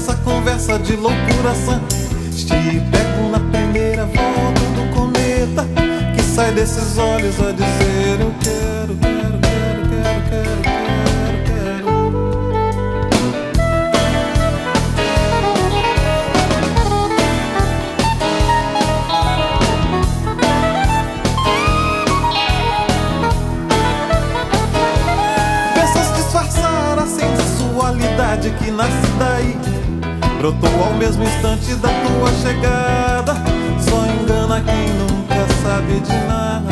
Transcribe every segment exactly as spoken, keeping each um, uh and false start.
essa conversa de loucura sã. Te pego na primeira volta do cometa que sai desses olhos a dizer eu quero, quero, quero, quero, quero, quero. Que nasce daí, brotou ao mesmo instante da tua chegada. Só engana quem nunca sabe de nada.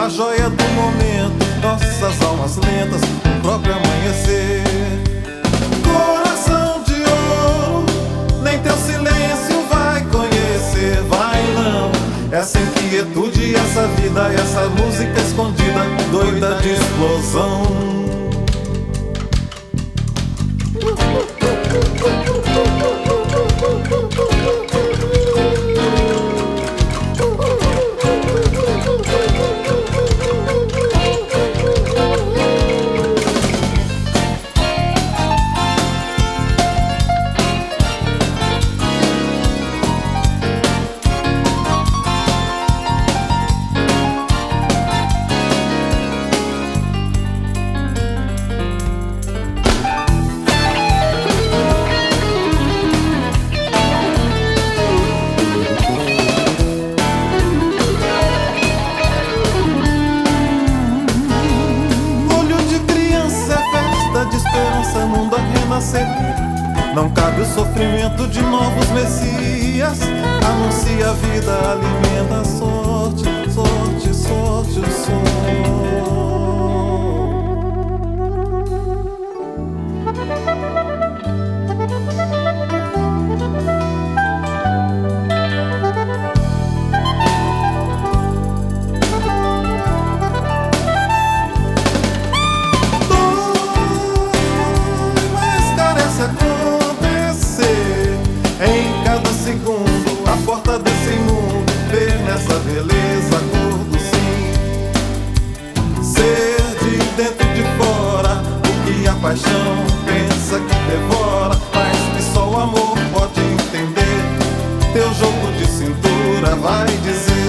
A joia do momento, nossas almas lentas, o próprio amanhecer. Coração de ouro, nem teu silêncio vai conhecer. Vai não, essa inquietude, essa vida, essa música escondida, doida de explosão. Não cabe o sofrimento de novos messias. Anuncia a vida, alimenta a sorte, sorte, sorte, o segundo, a porta desse mundo, ver nessa beleza a cor do sim. Ser de dentro de fora, o que a paixão pensa que devora, mas que só o amor pode entender. Teu jogo de cintura vai dizer.